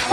from.